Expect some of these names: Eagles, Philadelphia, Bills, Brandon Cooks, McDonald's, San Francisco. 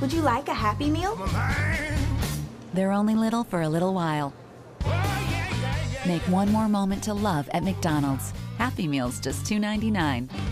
Would you like a Happy Meal? They're only little for a little while. Make one more moment to love at McDonald's. Happy Meals just $2.99.